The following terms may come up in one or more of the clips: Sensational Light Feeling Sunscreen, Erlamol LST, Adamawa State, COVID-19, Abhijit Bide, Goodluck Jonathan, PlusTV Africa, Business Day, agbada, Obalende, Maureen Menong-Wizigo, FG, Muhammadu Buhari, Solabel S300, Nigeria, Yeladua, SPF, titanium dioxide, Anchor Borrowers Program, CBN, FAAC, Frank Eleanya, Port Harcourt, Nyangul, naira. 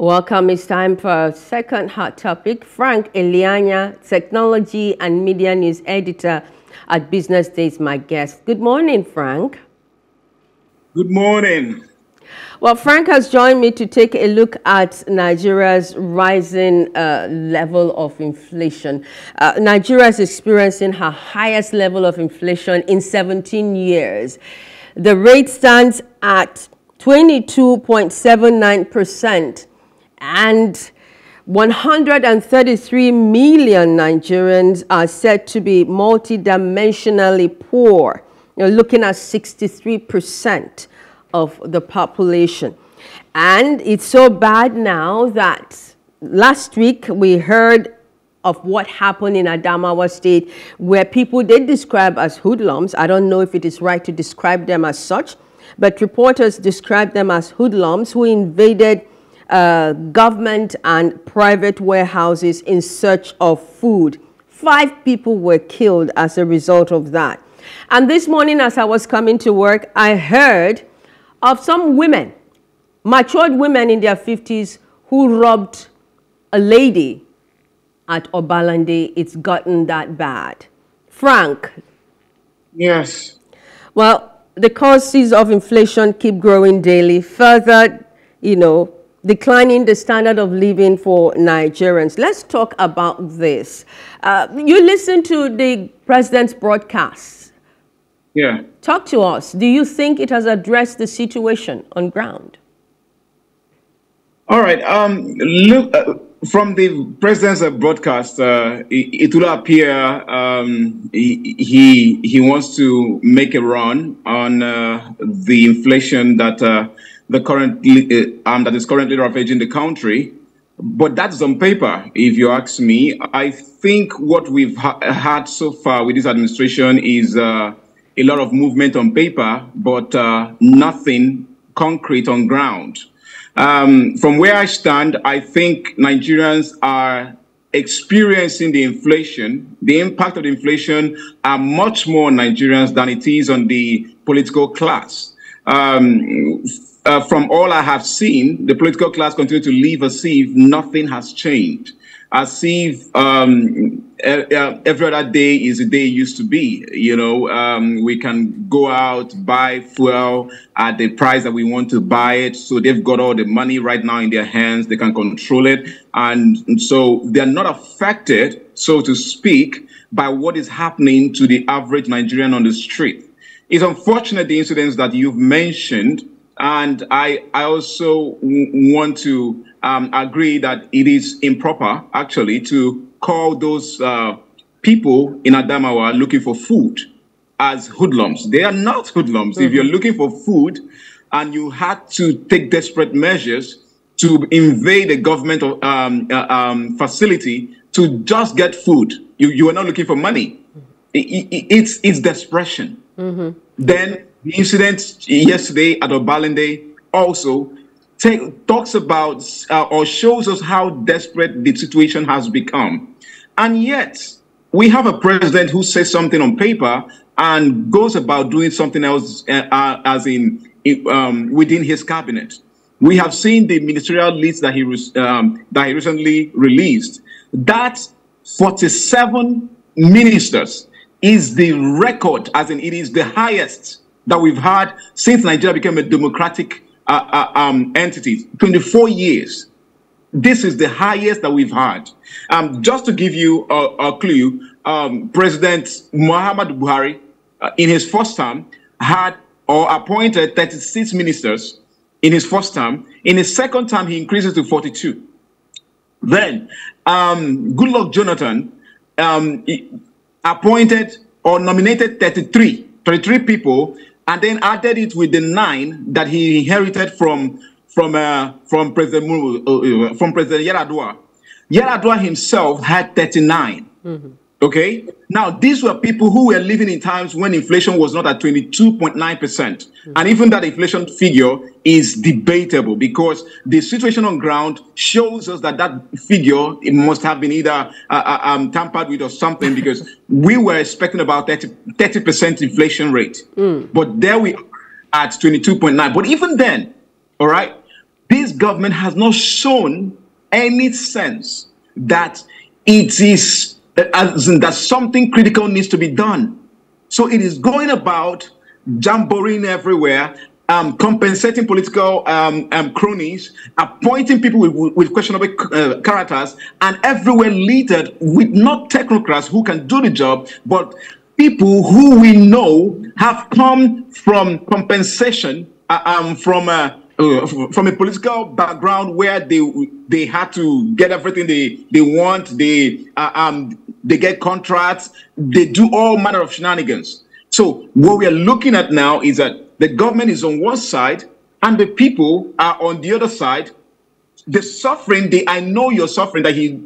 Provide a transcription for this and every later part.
Welcome. It's time for our second hot topic. Frank Eleanya, Technology and Media News Editor at Business Day, is my guest. Good morning, Frank. Good morning. Well, Frank has joined me to take a look at Nigeria's rising level of inflation. Nigeria is experiencing her highest level of inflation in 17 years. The rate stands at 22.79%. And 133 million Nigerians are said to be multidimensionally poor. You're looking at 63% of the population. And it's so bad now that last week we heard of what happened in Adamawa State, where people they describe as hoodlums. I don't know if it is right to describe them as such, but reporters described them as hoodlums who invaded government and private warehouses in search of food. 5 people were killed as a result of that. And this morning as I was coming to work, I heard of some women, matured women in their 50s, who robbed a lady at Obalende. It's gotten that bad. Frank. Yes. Well, the causes of inflation keep growing daily, further, declining the standard of living for Nigerians. Let's talk about this. You listen to the president's broadcast. Yeah. Talk to us. Do you think it has addressed the situation on ground? All right. Look, from the president's broadcast, it will appear he wants to make a run on the inflation that that is currently ravaging the country, but that's on paper. If you ask me, I think what we've had so far with this administration is a lot of movement on paper, but nothing concrete on ground. From where I stand, I think Nigerians are experiencing the inflation. The impact of the inflation are much more on Nigerians than it is on the political class. From all I have seen, the political class continue to live as if nothing has changed, as if every other day is the day it used to be. We can go out, buy fuel at the price that we want to buy it. So they've got all the money right now in their hands. They can control it. And so they're not affected, so to speak, by what is happening to the average Nigerian on the street. It's unfortunate the incidents that you've mentioned. And I also want to agree that it is improper, actually, to call those people in Adamawa looking for food as hoodlums. They are not hoodlums. Mm-hmm. If you're looking for food and you had to take desperate measures to invade a government facility to just get food, you are not looking for money. It's desperation. Mm-hmm. Then the incident yesterday at Obalende also talks about or shows us how desperate the situation has become. And yet, we have a president who says something on paper and goes about doing something else as in within his cabinet. We have seen the ministerial list that he recently released. That 47 ministers is the record, as in it is the highest that we've had since Nigeria became a democratic entity, 24 years. This is the highest that we've had. Just to give you a clue, President Muhammadu Buhari, in his first term, had or appointed 36 ministers in his first term. In his second term, he increases to 42. Then, Goodluck Jonathan appointed or nominated 33 people, and then added it with the 9 that he inherited from President Yeladua. Yeladua himself had 39. Mm-hmm. Okay? Now, these were people who were living in times when inflation was not at 22.9%. Mm-hmm. And even that inflation figure is debatable, because the situation on ground shows us that figure, it must have been either tampered with or something, because we were expecting about 30% inflation rate. Mm. But there we are at 22.9. But even then, all right, these government has not shown any sense that it is, as in that something critical needs to be done. So it is going about jamboreeing everywhere, compensating political cronies, appointing people with questionable characters, and everywhere littered with not technocrats who can do the job, but people who we know have come from compensation, from a political background where they had to get everything they want. They get contracts. They do all manner of shenanigans. So what we are looking at now is that the government is on one side and the people are on the other side. The suffering, I know your suffering that he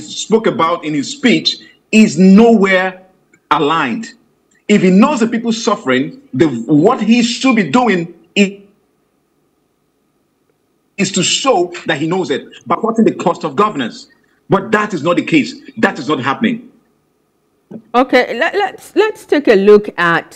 spoke about in his speech is nowhere aligned. If he knows the people's suffering, what he should be doing is to show that he knows it by cutting the cost of governance. But that is not the case. That is not happening. Okay, let's take a look at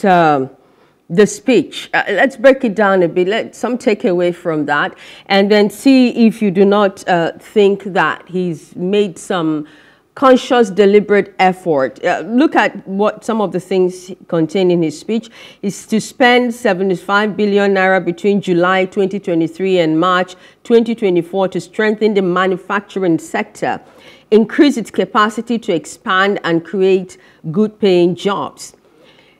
the speech. Let's break it down a bit. Let some takeaway from that, and then see if you do not think that he's made some conscious, deliberate effort. Look at what some of the things contained in his speech is to spend 75 billion naira between July 2023 and March 2024 to strengthen the manufacturing sector, increase its capacity to expand and create good-paying jobs.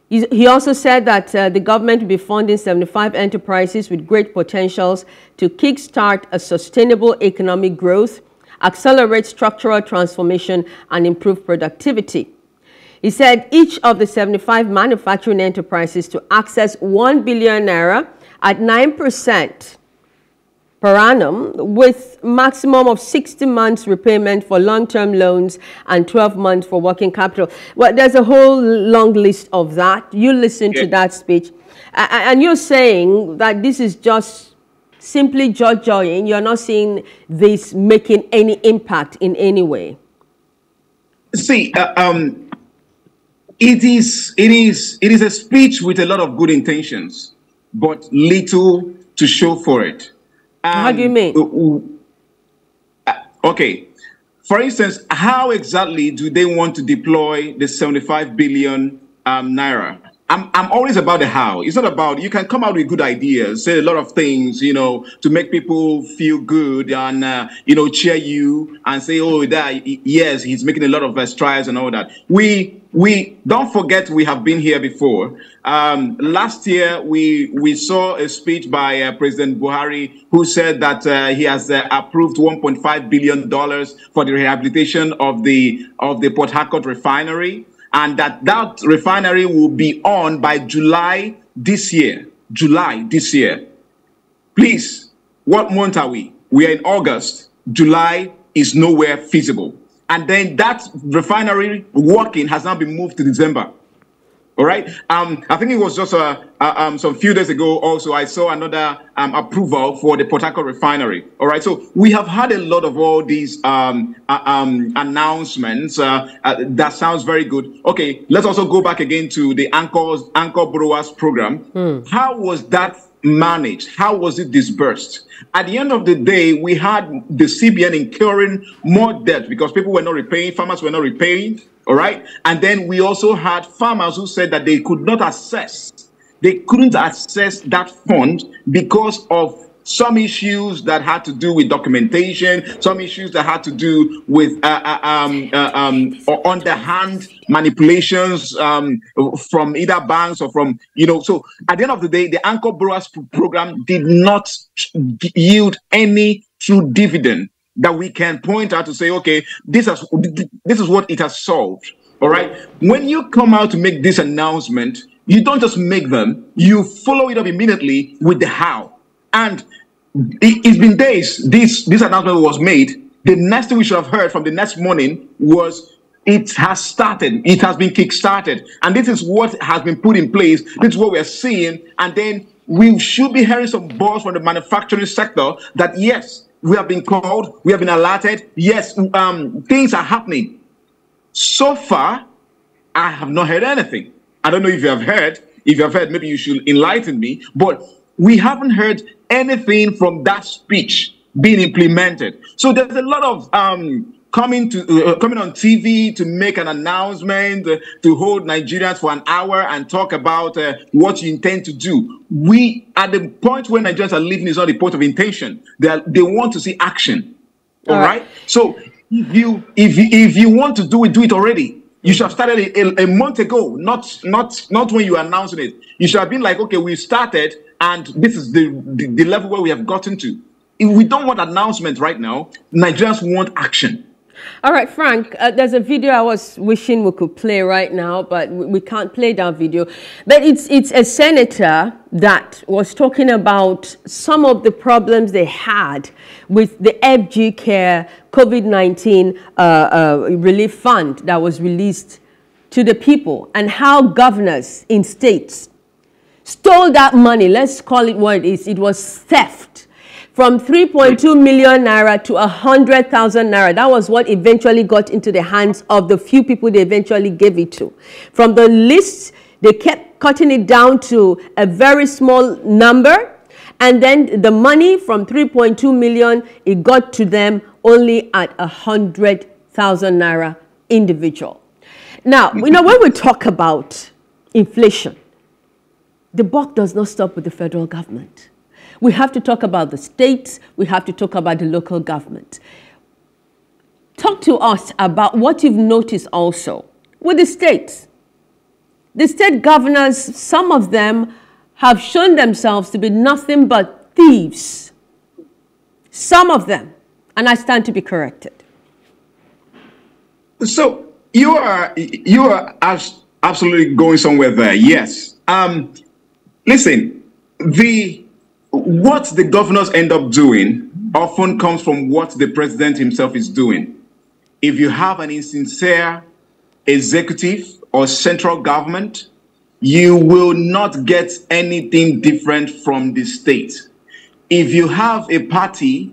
He also said that the government will be funding 75 enterprises with great potentials to kickstart a sustainable economic growth, accelerate structural transformation, and improve productivity. He said each of the 75 manufacturing enterprises to access 1 billion naira at 9% per annum, with maximum of 60 months repayment for long-term loans and 12 months for working capital. Well, there's a whole long list of that. You listen to that speech, and you're saying that this is just simply joy-joying. You're not seeing this making any impact in any way. See, it is a speech with a lot of good intentions, but little to show for it. How do you mean? Okay. For instance, how exactly do they want to deploy the 75 billion naira? I'm always about the how. It's not about, you can come out with good ideas, say a lot of things, you know, to make people feel good and, you know, cheer you and say, oh, that, yes, he's making a lot of strides and all that. We don't forget we have been here before. Last year, we saw a speech by President Buhari who said that he has approved $1.5 billion for the rehabilitation of the Port Harcourt refinery, and that refinery will be on by July this year. July this year. Please, what month are we? We are in August. July is nowhere feasible. And then that refinery working has now been moved to December. All right? I think it was just some few days ago also I saw another approval for the Port Harcourt refinery. All right? So we have had a lot of all these announcements. That sounds very good. Okay, let's also go back again to the Anchor Borrowers Program. How was that managed? How was it disbursed? At the end of the day, we had the CBN incurring more debt because people were not repaying, farmers were not repaying. All right. And then we also had farmers who said that they couldn't access that fund because of some issues that had to do with documentation, some issues that had to do with underhand manipulations from either banks or from, you know. So at the end of the day, the Anchor Borrowers Program did not yield any true dividend that we can point out to say, okay, this is what it has solved. All right. When you come out to make this announcement, you don't just make them, you follow it up immediately with the how. And it's been days. This announcement was made. The next thing we should have heard from the next morning was it has started. It has been kickstarted. And this is what has been put in place. This is what we're seeing. And then we should be hearing some buzz from the manufacturing sector that, yes, we have been called. We have been alerted. Yes, things are happening. So far, I have not heard anything. I don't know if you have heard. If you have heard, maybe you should enlighten me. But we haven't heard anything from that speech being implemented. So there's a lot of coming on TV to make an announcement, to hold Nigerians for an hour and talk about what you intend to do. We, at the point where Nigerians are living, is not a point of intention. They want to see action. All right? So if you want to do it already. You should have started it a month ago, not when you announced it. You should have been like, okay, we've started, and this is the level where we have gotten to. If we don't want announcements right now. Nigerians want action. All right, Frank, there's a video I was wishing we could play right now, but we can't play that video. But it's a senator that was talking about some of the problems they had with the FG Care COVID-19 relief fund that was released to the people, and how governors in states stole that money. Let's call it what it is. It was theft. From 3.2 million naira to 100,000 naira. That was what eventually got into the hands of the few people they eventually gave it to. From the list, they kept cutting it down to a very small number. And then the money from 3.2 million, it got to them only at 100,000 naira individual. Now, you know, when we talk about inflation, the buck does not stop with the federal government. We have to talk about the states. We have to talk about the local government. Talk to us about what you've noticed also with the states. The state governors, some of them have shown themselves to be nothing but thieves. Some of them. And I stand to be corrected. So you are absolutely going somewhere there. Yes. Listen, what the governors end up doing often comes from what the president himself is doing. If you have an insincere executive or central government, you will not get anything different from the state. If you have a party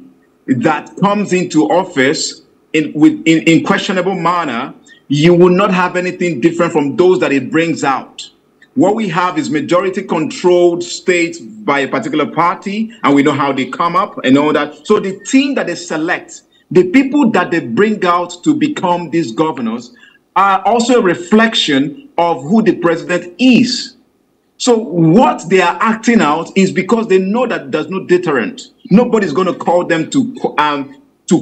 that comes into office in questionable manner, you will not have anything different from those that it brings out. What we have is majority-controlled states by a particular party, and we know how they come up and all that. So the team that they select, the people that they bring out to become these governors, are also a reflection of who the president is. So what they are acting out is because they know that there's no deterrent. Nobody's going to call them to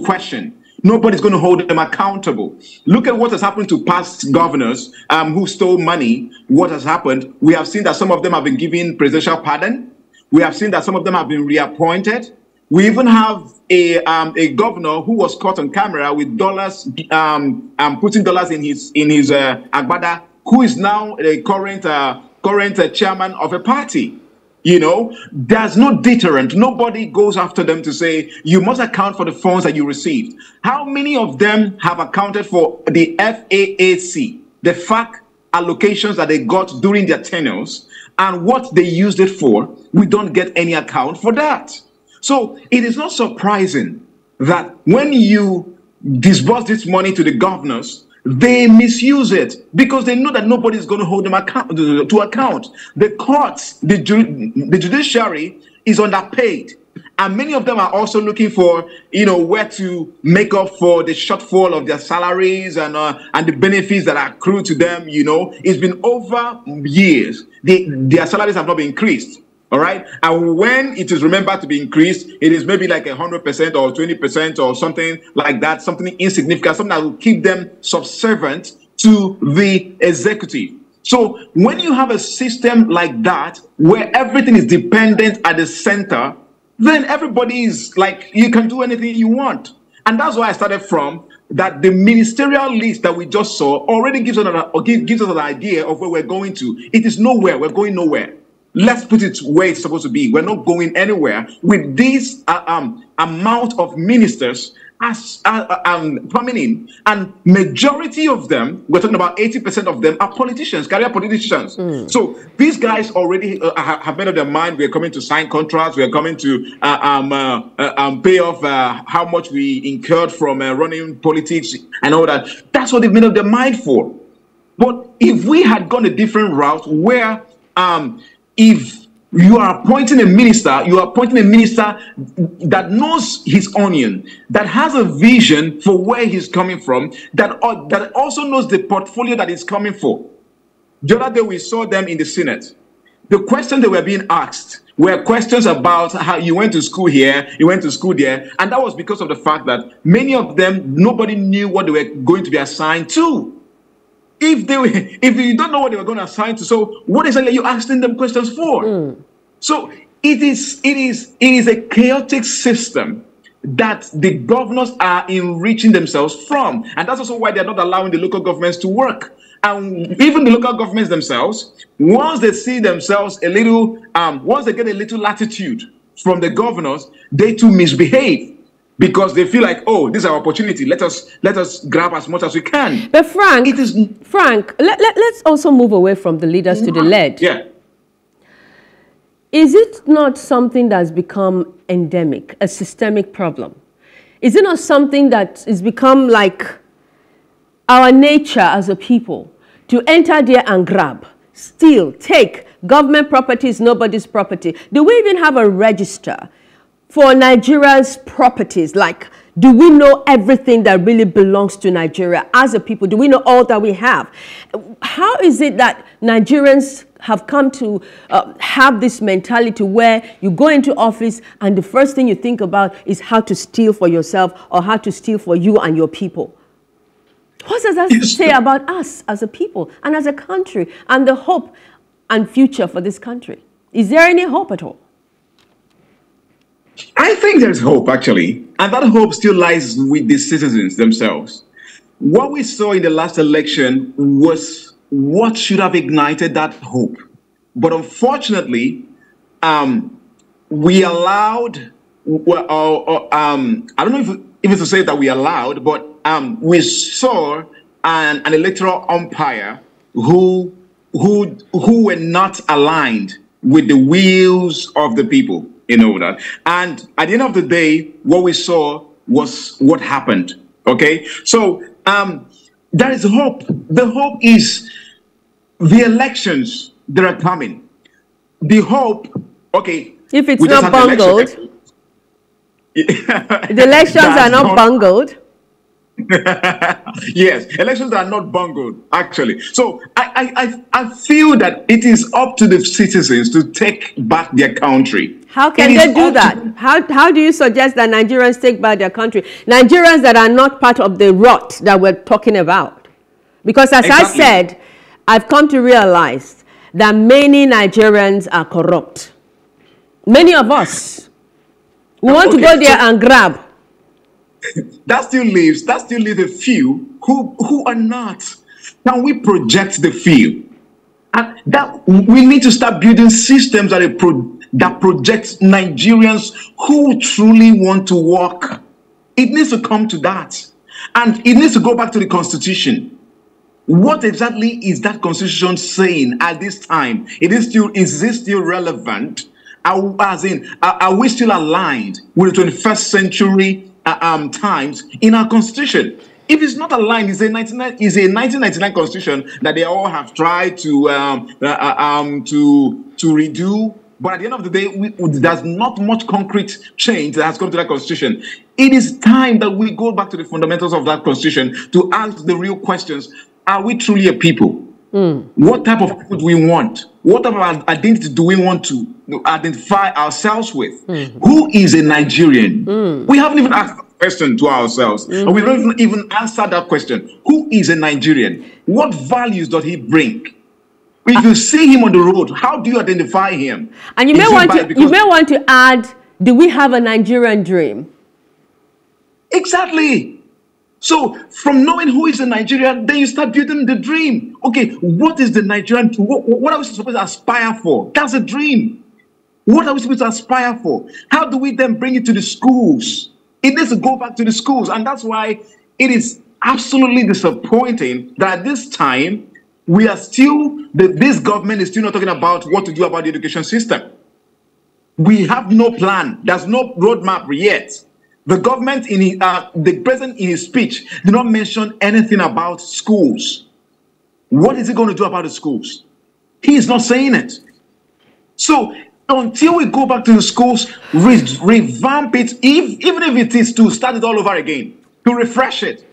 question. Nobody's going to hold them accountable. Look at what has happened to past governors who stole money. What has happened? We have seen that some of them have been given presidential pardon. We have seen that some of them have been reappointed. We even have a governor who was caught on camera with dollars, putting dollars in his agbada, who is now a current chairman of a party. You know, there's no deterrent. Nobody goes after them to say, you must account for the funds that you received. How many of them have accounted for the FAAC, the FAAC allocations that they got during their tenures, and what they used it for? We don't get any account for that. So it is not surprising that when you disburse this money to the governors, they misuse it because they know that nobody's going to hold them to account. The courts, the judiciary is underpaid. And many of them are also looking for, you know, where to make up for the shortfall of their salaries and the benefits that are accrued to them, you know. It's been over years. Their salaries have not been increased. All right. And when it is remembered to be increased, it is maybe like 100% or 20% or something like that, something insignificant, something that will keep them subservient to the executive. So when you have a system like that, where everything is dependent at the center, then everybody is like, you can do anything you want. And that's why I started from that the ministerial list that we just saw already gives us an idea of where we're going to. It is nowhere. We're going nowhere. Let's put it where it's supposed to be. We're not going anywhere with this amount of ministers coming in. And majority of them, we're talking about 80% of them, are politicians, career politicians. Mm. So these guys already have made up their mind. We're coming to sign contracts. We're coming to pay off how much we incurred from running politics and all that. That's what they've made up their mind for. But if we had gone a different route where... If You are appointing a minister, that knows his onion, that has a vision for where he's coming from, that also knows the portfolio that he's coming for. The other day we saw them in the Senate. The questions they were being asked were questions about how you went to school here, you went to school there, and that was because of the fact that many of them, nobody knew what they were going to be assigned to. If you don't know what they were going to assign to, so what is it that you're asking them questions for? So it is a chaotic system that the governors are enriching themselves from, and that's also why they're not allowing the local governments to work. And even the local governments themselves, once they see themselves a little, once they get a little latitude from the governors, they too misbehave. Because they feel like, oh, this is our opportunity. Let us grab as much as we can. But Frank, let's also move away from the leaders to the led. Yeah. Is it not something that's become endemic, a systemic problem? Is it not something that has become like our nature as a people to enter there and grab, steal, take? Government property is nobody's property. Do we even have a register for Nigeria's properties? Like, do we know everything that really belongs to Nigeria as a people? Do we know all that we have? How is it that Nigerians have come to have this mentality where you go into office and the first thing you think about is how to steal for yourself or how to steal for you and your people? What does that say about us as a people and as a country and the hope and future for this country? Is there any hope at all? I think there's hope, actually, and that hope still lies with the citizens themselves. What we saw in the last election was what should have ignited that hope. But unfortunately, we allowed, I don't know if it's to say that we allowed, but we saw an electoral umpire who were not aligned with the wills of the people. You know that. And at the end of the day, what we saw was what happened. Okay? So, there is hope. The hope is the elections that are coming. The hope, okay. If it's not bungled, election, the elections are not bungled. Yes, elections are not bungled, actually. So I feel that it is up to the citizens to take back their country. How can they do that? How do you suggest that Nigerians take back their country? Nigerians that are not part of the rot that we're talking about. Because as I said, I've come to realize that many Nigerians are corrupt. Many of us. We want to go there and grab. That still leaves a few who are not. Now we project the few, and that we need to start building systems that projects Nigerians who truly want to work. It needs to come to that, and it needs to go back to the Constitution. What exactly is that Constitution saying at this time? Is this still relevant? Are we still aligned with the 21st century? Times in our constitution? If it's not aligned, it's a 1999 constitution that they all have tried to redo. But at the end of the day, there's not much concrete change that has come to that constitution. It is time that we go back to the fundamentals of that constitution to ask the real questions. Are we truly a people? What type of people do we want? What type of identity do we want to identify ourselves with? Who is a Nigerian? We haven't even asked that question to ourselves. And we don't even answer that question. Who is a Nigerian? What values does he bring? If you see him on the road, how do you identify him? And you may want to add, do we have a Nigerian dream? Exactly. So, from knowing who is a Nigerian, then you start building the dream. Okay, what is the Nigerian? What are we supposed to aspire for? That's a dream. What are we supposed to aspire for? How do we then bring it to the schools? It needs to go back to the schools. And that's why it is absolutely disappointing that at this time, we are still, this government is still not talking about what to do about the education system. We have no plan. There's no roadmap yet. The government, the president in his speech, did not mention anything about schools. What is he going to do about the schools? He is not saying it. So until we go back to the schools, revamp it, even if it is to start it all over again, to refresh it.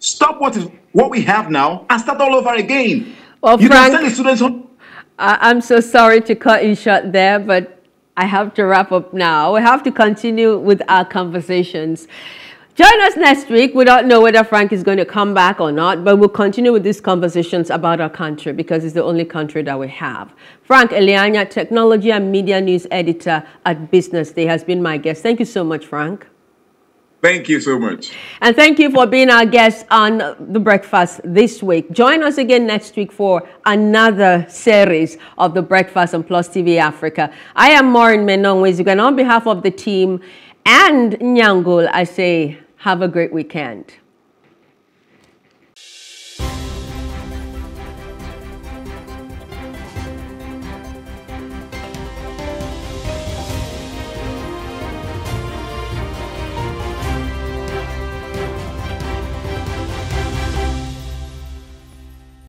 Stop what we have now and start all over again. Well, you Frank, can send the students home. I'm so sorry to cut you short there, but I have to wrap up now. We have to continue with our conversations. Join us next week. We don't know whether Frank is going to come back or not, but we'll continue with these conversations about our country because it's the only country that we have. Frank Eleanya, Technology and Media News Editor at Business Day, has been my guest. Thank you so much, Frank. Thank you so much. And thank you for being our guest on The Breakfast this week. Join us again next week for another series of The Breakfast on Plus TV Africa. I am Maureen Menong-Wizigo, and on behalf of the team and Nyangul, I say, have a great weekend.